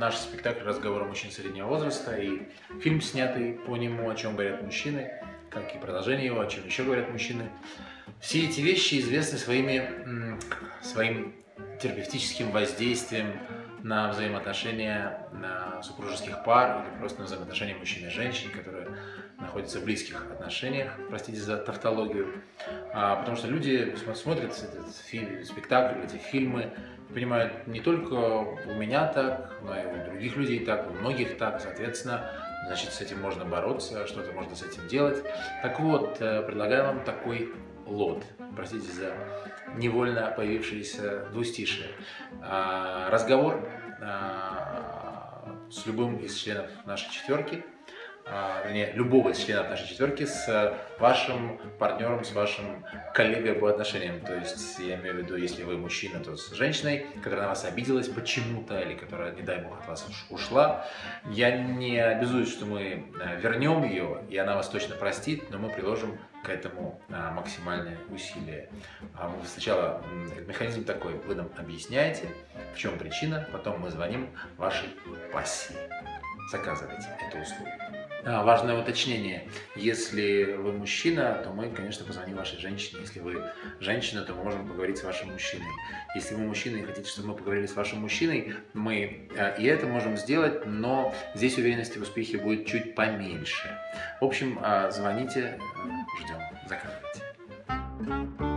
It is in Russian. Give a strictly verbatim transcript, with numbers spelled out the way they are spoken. наш спектакль «Разговор мужчин среднего возраста» и фильм, снятый по нему, о чем говорят мужчины, как и продолжение его, о чем еще говорят мужчины. Все эти вещи известны своими, своим терапевтическим воздействием на взаимоотношения на супружеских пар или просто на взаимоотношения мужчин и женщин, которые находятся в близких отношениях, простите за тавтологию, а, потому что люди смотрят этот фильм, спектакль, эти фильмы, понимают не только у меня так, но и у других людей так, у многих так, соответственно, значит, с этим можно бороться, что-то можно с этим делать. Так вот, предлагаю вам такой лот, простите за невольно появившиеся двустишие. А, разговор а, с любым из членов нашей четверки, а, вернее, любого из членов нашей четверки с вашим партнером, с вашим коллегой по отношениям. То есть, я имею в виду, если вы мужчина, то с женщиной, которая на вас обиделась почему-то или которая, не дай бог, от вас ушла. Я не обязуюсь, что мы вернем ее, и она вас точно простит, но мы приложим к этому а, максимальное усилие. А мы сначала механизм такой: вы нам объясняете, в чем причина, потом мы звоним вашей пассии. Заказывайте эту услугу. А, важное уточнение: если вы мужчина, то мы, конечно, позвоним вашей женщине. Если вы женщина, то мы можем поговорить с вашим мужчиной. Если вы мужчина и хотите, чтобы мы поговорили с вашим мужчиной, мы а, и это можем сделать, но здесь уверенности в успехе будет чуть поменьше. В общем, а, звоните. Ждем, заказывайте.